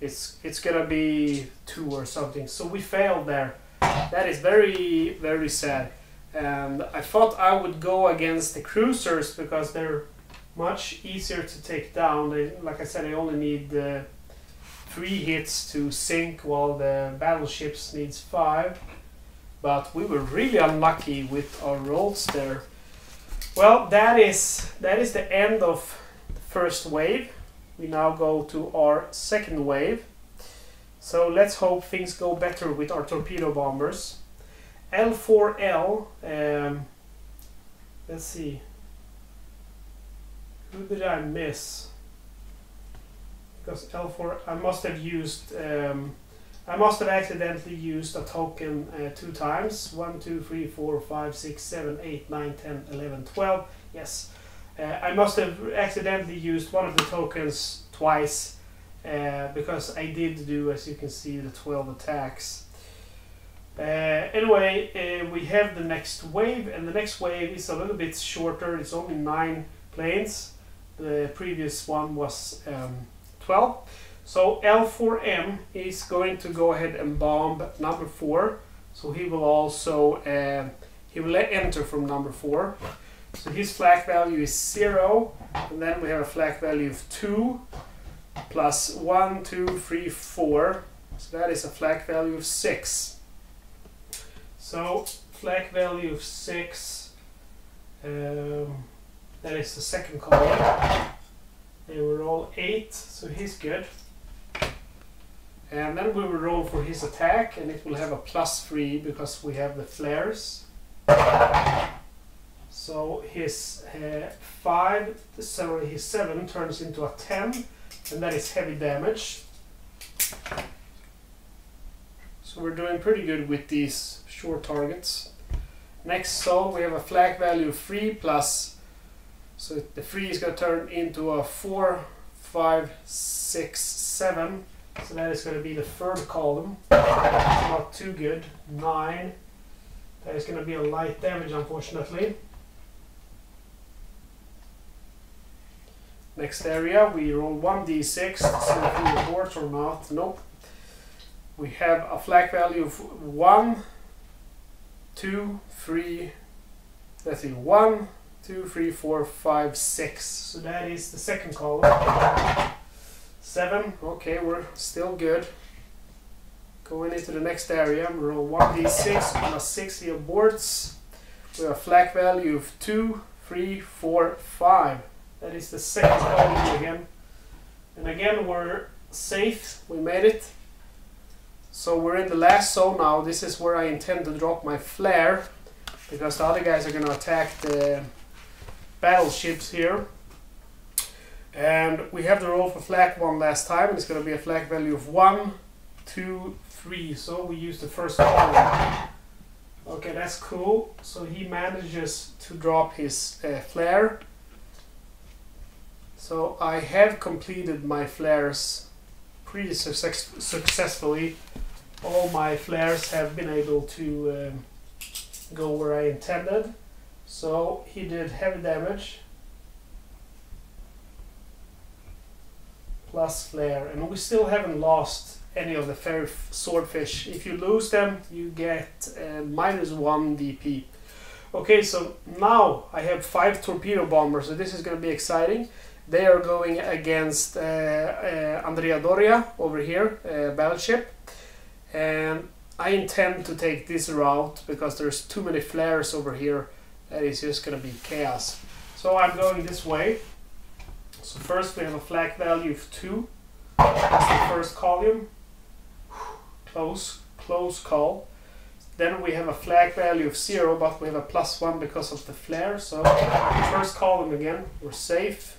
It's gonna be 2 or something, so we failed there. That is very, very sad. And I thought I would go against the cruisers because they're much easier to take down. They, like I said, they only need 3 hits to sink, while the battleships needs 5. But we were really unlucky with our rolls there. Well, that is the end of the first wave. We now go to our second wave. So let's hope things go better with our torpedo bombers. L4L, let's see, who did I miss? Because L4, I must have accidentally used a token 2 times. 1, 2, 3, 4, 5, 6, 7, 8, 9, 10, 11, 12, yes. I must have accidentally used one of the tokens twice, because I did do, as you can see, the 12 attacks. Anyway, we have the next wave, and the next wave is a little bit shorter. It's only 9 planes. The previous one was 12. So L4M is going to go ahead and bomb number 4. So he will also enter from number 4. So his flag value is 0, and then we have a flag value of 2, plus 1, 2, 3, 4, so that is a flag value of 6. So flag value of 6, that is the second column. They will roll 8, so he's good. And then we will roll for his attack, and it will have a plus 3 because we have the flares. So his 7 turns into a 10, and that is heavy damage. So we're doing pretty good with these short targets. Next, so we have a flag value of 3 plus, so the 3 is going to turn into a 4, 5, 6, 7. So that is going to be the third column. Not too good. 9. That is going to be a light damage, unfortunately. Next area, we roll 1d6 to see if he aborts or not. Nope. We have a flag value of 1, 2, 3, let's see, 1, 2, 3, 4, 5, 6. So that is the second column. 7, okay, we're still good. Going into the next area, we roll 1d6 plus 6, he aborts. We have a flag value of 2, 3, 4, 5. That is the second column again. And again, we're safe. We made it. So we're in the last zone now. This is where I intend to drop my flare, because the other guys are going to attack the battleships here. And we have the roll for flag 1 last time. And it's going to be a flag value of 1, 2, 3. So we use the first column. Okay, that's cool. So he manages to drop his flare. So I have completed my flares pretty successfully. All my flares have been able to go where I intended. So he did heavy damage plus flare, and we still haven't lost any of the Fairey Swordfish. If you lose them, you get -1 DP. Okay, so now I have 5 torpedo bombers, so this is going to be exciting. They are going against Andrea Doria over here, battleship. And I intend to take this route because there's too many flares over here. That is just going to be chaos. So I'm going this way. So first we have a flak value of 2. That's the first column. Close, close call. Then we have a flak value of 0, but we have a +1 because of the flare. So first column again, we're safe.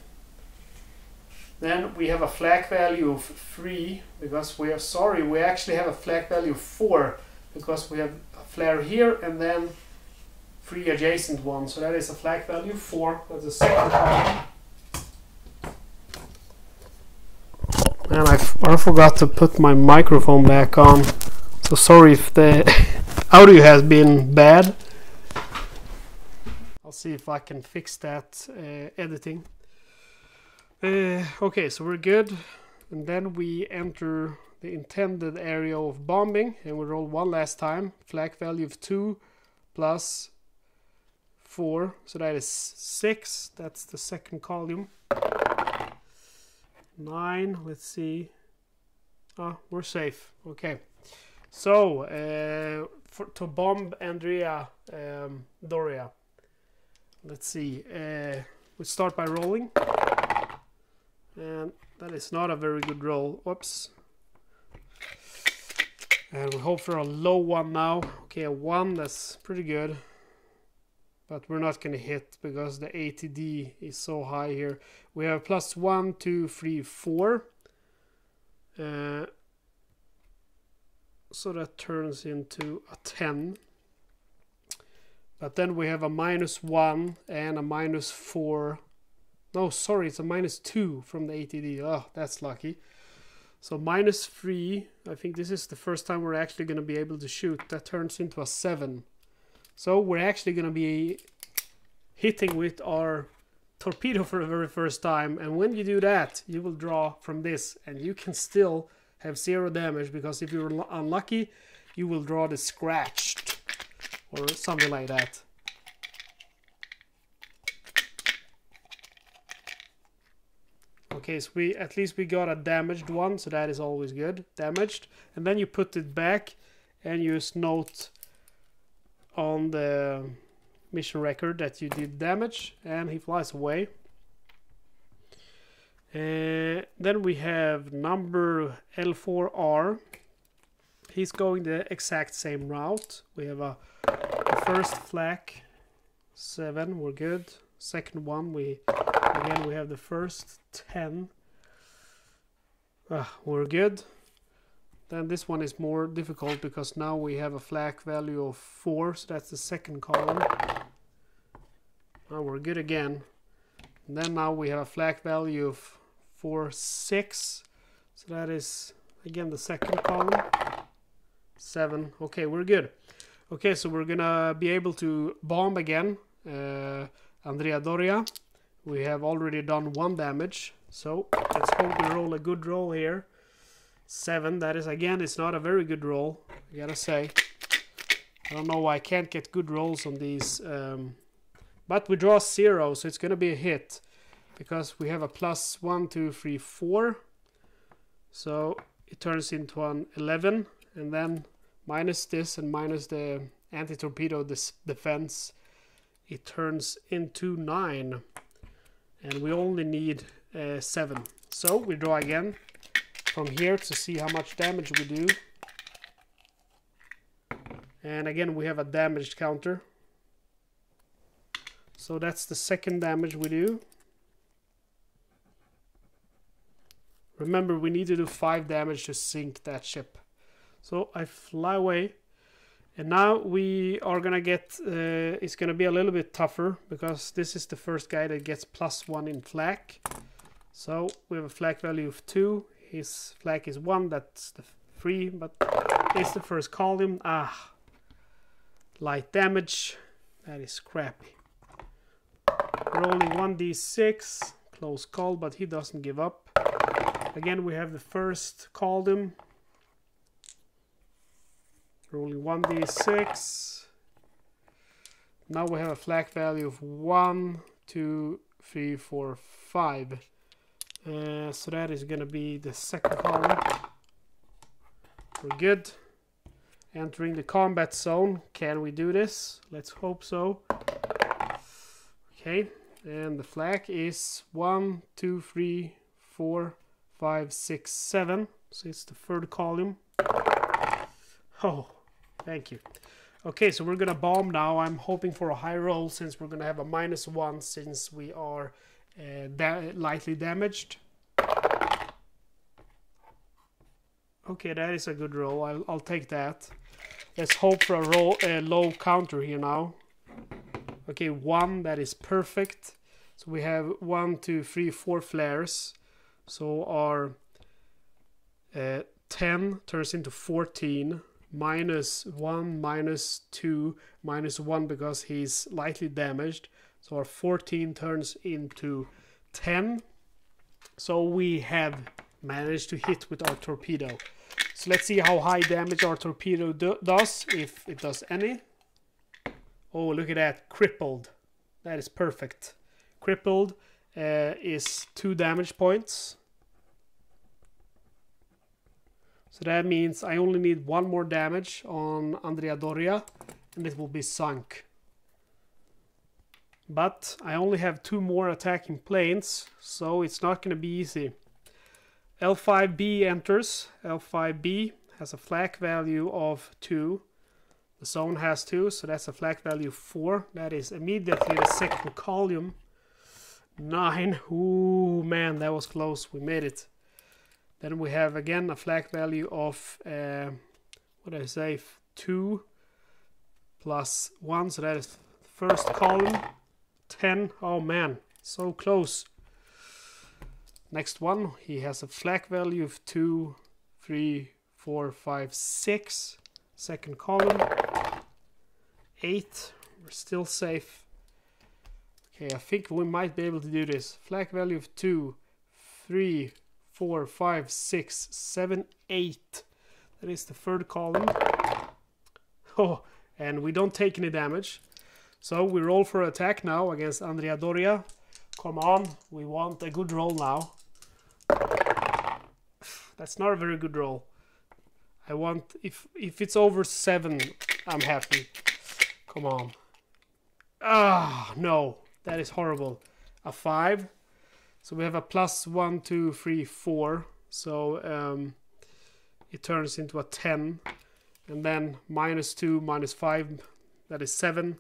Then we have a flak value of 3 because we are sorry. We actually have a flak value of 4 because we have a flare here and then 3 adjacent ones. So that is a flak value of 4. That's the second column. And I forgot to put my microphone back on. So sorry if the audio has been bad. I'll see if I can fix that editing. Okay, so we're good, and then we enter the intended area of bombing, and we roll one last time. Flak value of 2 plus 4, so that is 6. That's the second column. 9, let's see. Ah, we're safe. Okay, so to bomb Andrea Doria, let's see. We start by rolling. And that is not a very good roll. Whoops. And we hope for a low one now. Okay, a 1, that's pretty good. But we're not going to hit because the ATD is so high here. We have +1, 2, 3, 4. So that turns into a 10. But then we have a -1 and a -4. No, sorry, it's a -2 from the ATD. Oh, that's lucky. So -3. I think this is the first time we're actually going to be able to shoot. That turns into a 7. So we're actually going to be hitting with our torpedo for the very first time. And when you do that, you will draw from this. And you can still have 0 damage because if you're unlucky, you will draw the scratched or something like that. Okay, so we at least we got a damaged one, so that is always good. Damaged, and then you put it back, and you just note on the mission record that you did damage, and he flies away. Then we have number L4R. He's going the exact same route. We have a first flak 7. We're good. Second one we. Again, we have the first 10. We're good. Then this one is more difficult because now we have a flak value of 4, so that's the second column. Now we're good again. And then now we have a flak value of 4, 6. So that is again the second column. 7. Okay, we're good. Okay, so we're gonna be able to bomb again. Andrea Doria. We have already done 1 damage, so let's hope we roll a good roll here. 7, that is again, it's not a very good roll, I gotta say. I don't know why I can't get good rolls on these. But we draw 0, so it's gonna be a hit. Because we have a +1, 2, 3, 4. So it turns into an 11. And then minus this and minus the anti-torpedo defense, it turns into 9. And we only need 7. So we draw again from here to see how much damage we do. And again we have a damaged counter. So that's the second damage we do. Remember, we need to do 5 damage to sink that ship. So I fly away. And now we are gonna get, it's gonna be a little bit tougher because this is the first guy that gets +1 in flak. So we have a flak value of 2, his flag is 1, that's the 3, but it's the first column. Ah, light damage, that is crappy. Rolling 1d6, close call, but he doesn't give up. Again, we have the first column. Rolling 1d6. Now we have a flag value of 1, 2, 3, 4, 5. So that is going to be the second column. We're good. Entering the combat zone. Can we do this? Let's hope so. Okay. And the flag is 1, 2, 3, 4, 5, 6, 7. So it's the third column. Oh, thank you. Okay, so we're going to bomb now. I'm hoping for a high roll since we're going to have a -1 since we are lightly damaged. Okay, that is a good roll. I'll take that. Let's hope for a low counter here now. Okay, 1, that is perfect. So we have 1, 2, 3, 4 flares. So our 10 turns into 14. -1, -2, -1 because he's lightly damaged. So our 14 turns into 10. So we have managed to hit with our torpedo. So let's see how high damage our torpedo does, if it does any. Oh, look at that, crippled. That is perfect. Crippled is 2 damage points. So that means I only need 1 more damage on Andrea Doria and it will be sunk. But I only have 2 more attacking planes, so it's not going to be easy. L5B enters. L5B has a flak value of 2. The zone has 2, so that's a flak value of 4. That is immediately the second column. 9. Ooh, man, that was close. We made it. Then we have again a flag value of, what did I say, 2 plus 1, so that is first column, 10, oh man, so close. Next one, he has a flag value of 2, 3, 4, 5, 6, second column, 8, we're still safe. Okay, I think we might be able to do this. Flag value of 2, 3, 4, 5, 6, 7, 8. That is the third column. Oh, and we don't take any damage. So we roll for attack now against Andrea Doria. Come on, we want a good roll now. That's not a very good roll. I want, if it's over 7, I'm happy. Come on. Ah, no, that is horrible. A 5. So we have a +1, 2, 3, 4. So it turns into a 10. And then -2, -5, that is 7.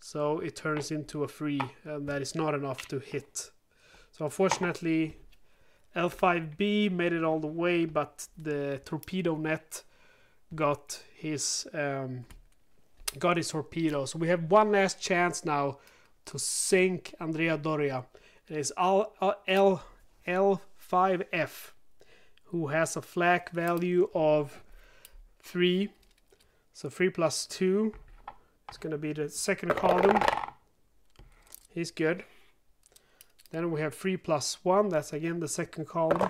So it turns into a 3. And that is not enough to hit. So unfortunately, L5B made it all the way, but the torpedo net got his torpedo. So we have one last chance now to sink Andrea Doria. It's L5F, who has a flag value of 3. So 3 plus 2. It's going to be the second column. He's good. Then we have 3 plus 1. That's again the second column.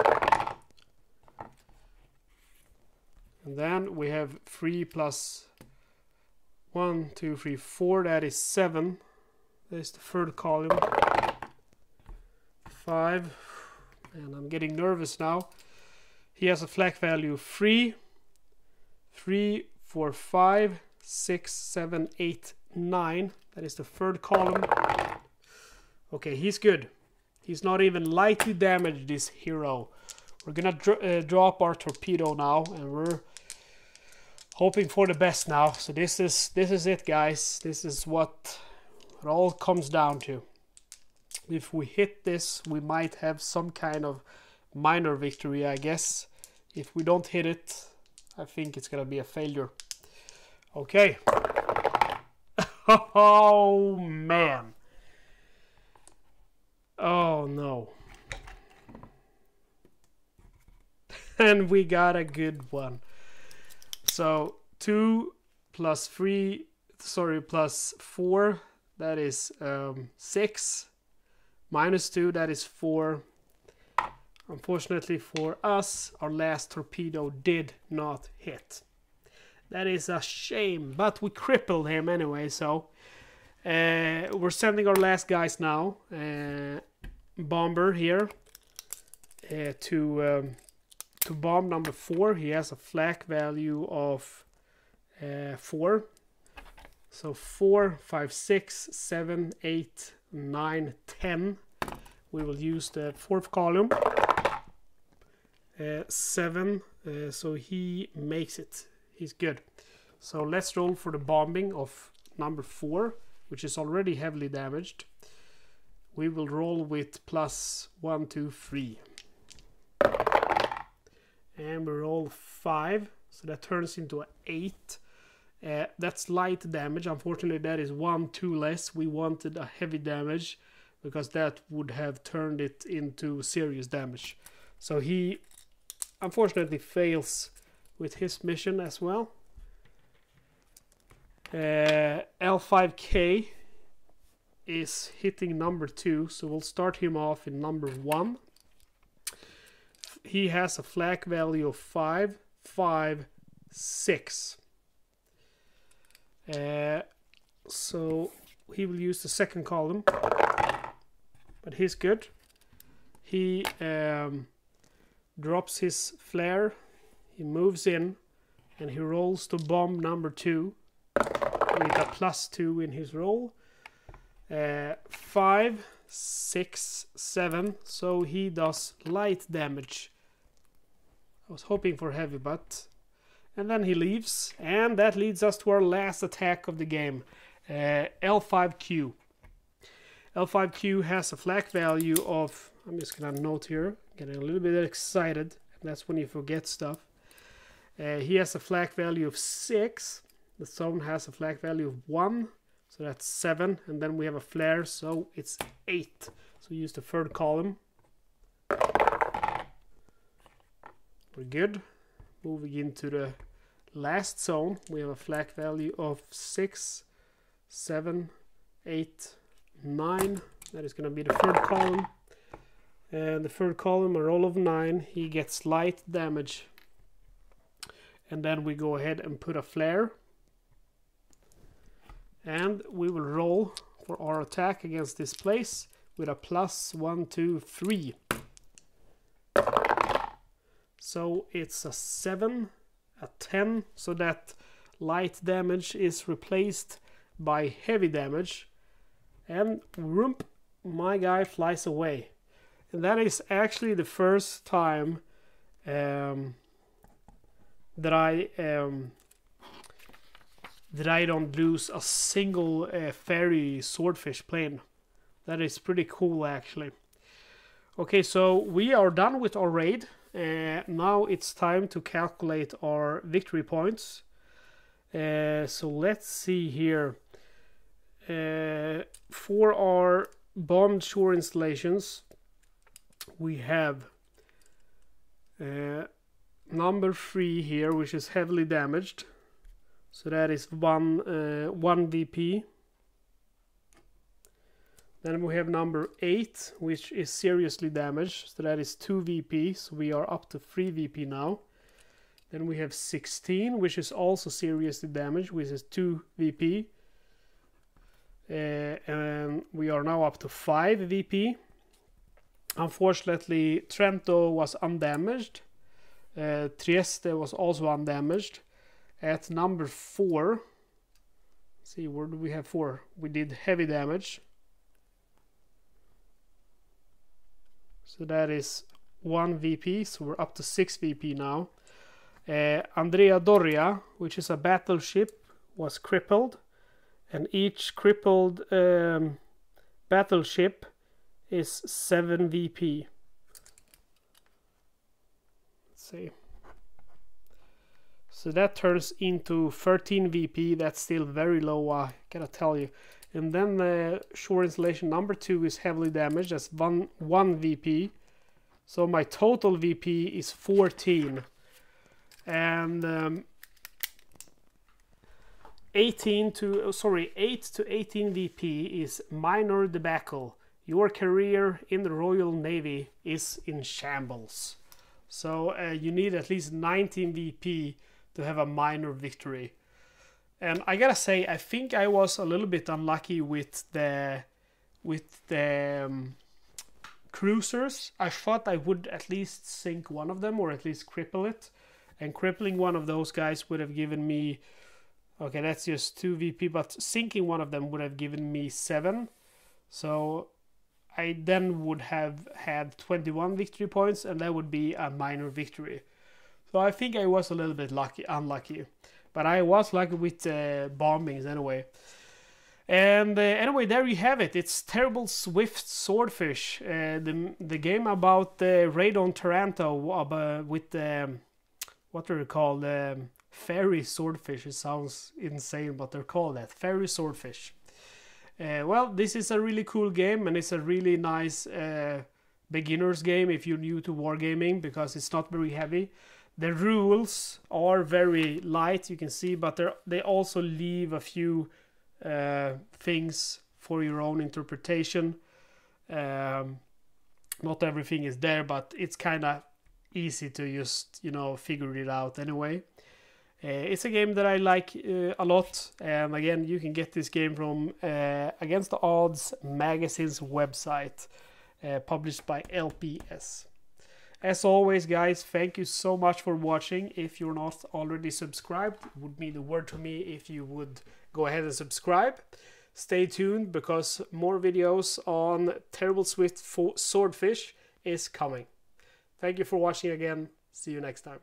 And then we have 3 plus 1, 2, 3, 4. That is 7. That's the third column. 5, and I'm getting nervous now. He has a flag value of 3, 3, 4, 5, 6, 7, 8, 9. That is the third column. Okay, he's good. He's not even lightly damaged, this hero. We're gonna drop our torpedo now, and we're hoping for the best now. So this is it, guys. This is what it all comes down to. If we hit this, we might have some kind of minor victory, I guess. If we don't hit it, I think it's gonna be a failure. Okay. Oh, man. Oh, no. and we got a good one. So 2 plus 3, sorry, plus 4, that is 6, minus 2, that is 4. Unfortunately for us, our last torpedo did not hit. That is a shame, but we crippled him anyway, so we're sending our last guys now, bomber here, to bomb number 4. He has a flak value of 4, so 4, 5, 6, 7, 8, 9, 10. We will use the 4th column, 7, so he makes it. He's good. So let's roll for the bombing of number 4, which is already heavily damaged. We will roll with plus 1, 2, 3, and we roll 5, so that turns into an 8. That's light damage. Unfortunately, that is 1, 2 less. We wanted a heavy damage because that would have turned it into serious damage. So he unfortunately fails with his mission as well. L5K is hitting number 2, so we'll start him off in number 1. He has a flak value of 5, 5, 6. So he will use the 2nd column. But he's good. He drops his flare, he moves in, and he rolls to bomb number 2 with a plus 2 in his roll. 5, 6, 7, so he does light damage. I was hoping for heavy, but... And then he leaves, and that leads us to our last attack of the game, L5Q. L5Q has a flak value of, I'm just gonna note here, getting a little bit excited, and that's when you forget stuff. He has a flak value of 6, the zone has a flak value of 1, so that's 7, and then we have a flare, so it's 8. So use the 3rd column. We're good. Moving into the last zone, we have a flak value of 6, 7, 8, 9, that is going to be the 3rd column, and the 3rd column, a roll of 9, he gets light damage, and then we go ahead and put a flare, and we will roll for our attack against this place with a plus 1, 2, 3, so it's a 7, a 10, so that light damage is replaced by heavy damage. And whoomp, my guy flies away. And that is actually the first time that I don't lose a single Fairey Swordfish plane. That is pretty cool, actually. Okay, so we are done with our raid. Now it's time to calculate our victory points. So let's see here. For our bombed shore installations, we have number 3 here, which is heavily damaged, so that is 1 VP. Then we have number 8, which is seriously damaged, so that is 2 VP, so we are up to 3 VP now. Then we have 16, which is also seriously damaged, which is 2 VP. And we are now up to 5 VP. Unfortunately, Trento was undamaged. Trieste was also undamaged. At number 4, let's see, where do we have 4? We did heavy damage. So that is 1 VP, so we're up to 6 VP now. Andrea Doria, which is a battleship, was crippled. And each crippled battleship is 7 VP. Let's see. So that turns into 13 VP. That's still very low, I gotta tell you. And then the shore installation number 2 is heavily damaged. That's 1 VP. So my total VP is 14. And 8 to 18 VP is minor debacle. Your career in the Royal Navy is in shambles. So you need at least 19 VP to have a minor victory. And I gotta say, I think I was a little bit unlucky with the cruisers. I thought I would at least sink one of them, or at least cripple it. And crippling one of those guys would have given me... okay, that's just 2 VP, but sinking one of them would have given me 7. So I then would have had 21 victory points, and that would be a minor victory. So I think I was a little bit unlucky. But I was lucky with bombings anyway. And anyway, there you have it. It's Terrible Swift Swordfish, the game about the raid on Trento with what they're called, Fairey Swordfish. It sounds insane, but they're called that, Fairey Swordfish. Well, this is a really cool game, and it's a really nice beginner's game if you're new to wargaming, because it's not very heavy. The rules are very light, you can see, but they also leave a few things for your own interpretation. Not everything is there, but it's kind of easy to just, you know, figure it out anyway. It's a game that I like a lot, and again, you can get this game from Against the Odds Magazine's website, published by LPS. As always, guys, thank you so much for watching. If you're not already subscribed, it would mean the world to me if you would go ahead and subscribe. Stay tuned, because more videos on Terrible Swift Swordfish is coming. Thank you for watching again. See you next time.